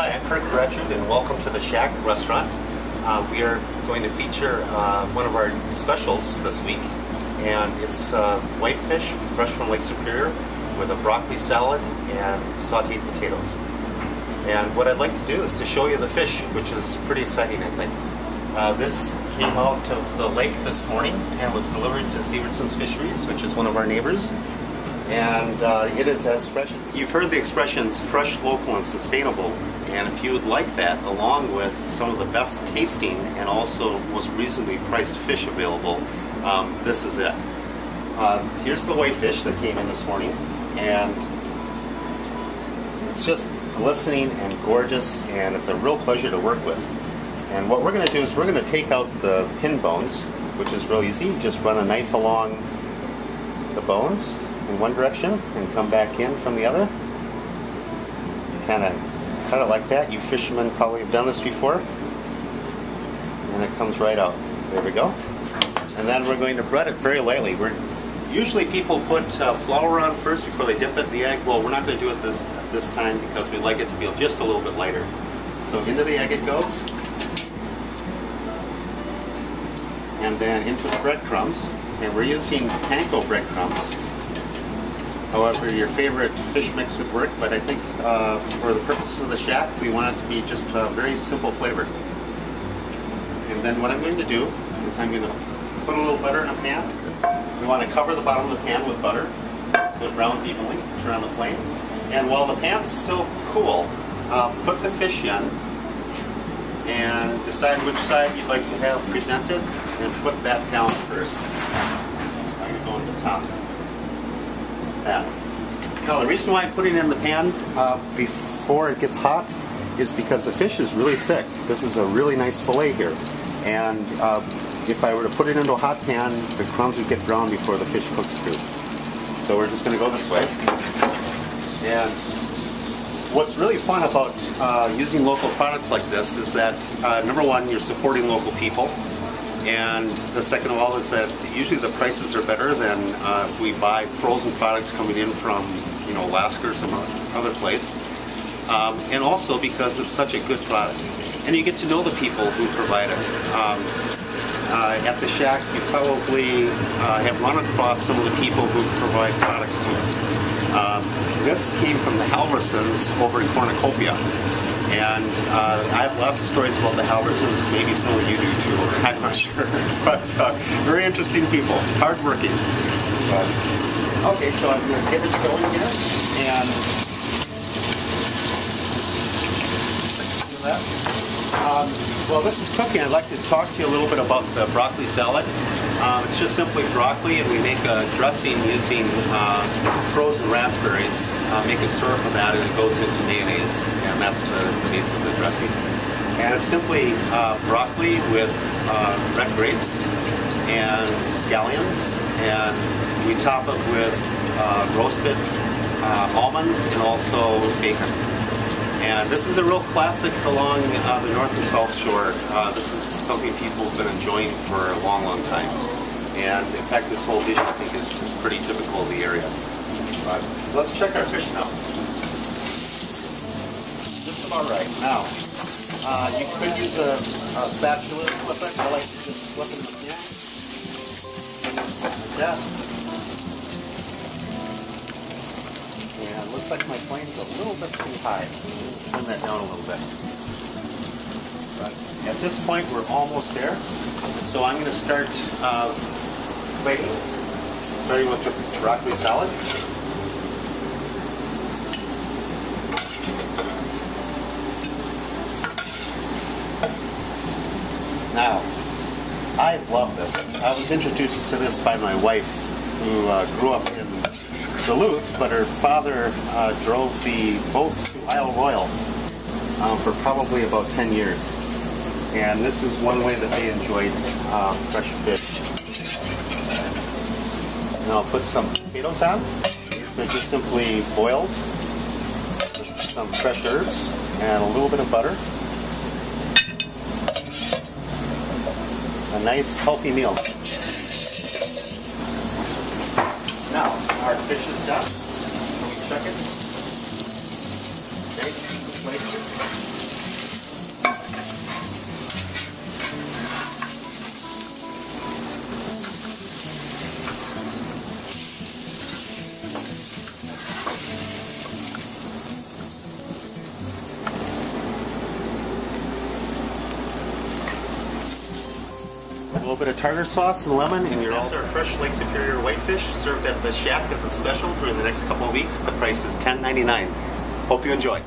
Hi, I'm Kirk Bratrud, and welcome to The Shack Restaurant. We are going to feature one of our specials this week, and it's whitefish fresh from Lake Superior with a broccoli salad and sautéed potatoes. And what I'd like to do is to show you the fish, which is pretty exciting, I think. This came out of the lake this morning and was delivered to Severson's Fisheries, which is one of our neighbors. And it is as fresh as... You've heard the expressions fresh, local, and sustainable. And if you would like that, along with some of the best tasting and also most reasonably priced fish available, this is it. Here's the whitefish that came in this morning. And it's just glistening and gorgeous, and it's a real pleasure to work with. And what we're going to do is we're going to take out the pin bones, which is real easy. Just run a knife along the bones in one direction and come back in from the other. Kind of cut it like that. You fishermen probably have done this before. And it comes right out. There we go. And then we're going to bread it very lightly. Usually people put flour on first before they dip it in the egg. Well, we're not going to do it this time because we like it to be just a little bit lighter. So into the egg it goes. And then into the breadcrumbs. And we're using panko breadcrumbs. However, your favorite fish mix would work, but I think for the purposes of the shack, we want it to be just a very simple flavor. And then what I'm going to do is I'm going to put a little butter in a pan. We want to cover the bottom of the pan with butter so it browns evenly. Turn on the flame. And while the pan's still cool, put the fish in and decide which side you'd like to have presented and put that down first. I'm going to go on the top. Now, the reason why I'm putting it in the pan before it gets hot is because the fish is really thick. This is a really nice fillet here, and if I were to put it into a hot pan, the crumbs would get brown before the fish cooks through. So we're just going to go this way. And what's really fun about using local products like this is that number one, you're supporting local people. And the second of all is that usually the prices are better than if we buy frozen products coming in from, you know, Alaska or some other place. And also because it's such a good product. And you get to know the people who provide it. At the shack, you probably have run across some of the people who provide products to us. This came from the Halversons over in Cornucopia. And I have lots of stories about the Halversons, maybe some of you do too, I'm not sure. But very interesting people, hardworking. Okay, so I'm going to get it going here. And do that. While this is cooking, I'd like to talk to you a little bit about the broccoli salad. It's just simply broccoli, and we make a dressing using frozen raspberries. Make a syrup of that, and it goes into mayonnaise, and that's the base of the dressing. And it's simply broccoli with red grapes and scallions, and we top it with roasted almonds and also bacon. And this is a real classic along the North and South Shore. This is something people have been enjoying for a long, long time. And in fact, this whole dish, I think, is pretty typical of the area. But let's check our fish now. Just about right. Now, you could use a spatula to flip it. I like to just flip it in the pan. Like that. And it looks like my flame's a little bit too high. Turn that down a little bit. But at this point, we're almost there. So I'm going to start plating, starting with the broccoli salad. Now, I love this. I was introduced to this by my wife, who grew up in Duluth, but her father drove the boat to Isle Royale for probably about 10 years. And this is one way that they enjoyed fresh fish. And I'll put some potatoes on. They're just simply boiled with some fresh herbs and a little bit of butter. A nice, healthy meal. Now, our fish is done. Can we check it? Okay. A little bit of tartar sauce and lemon, and you're all set. That's our fresh Lake Superior whitefish served at the Shack as a special during the next couple of weeks. The price is $10.99. Hope you enjoy.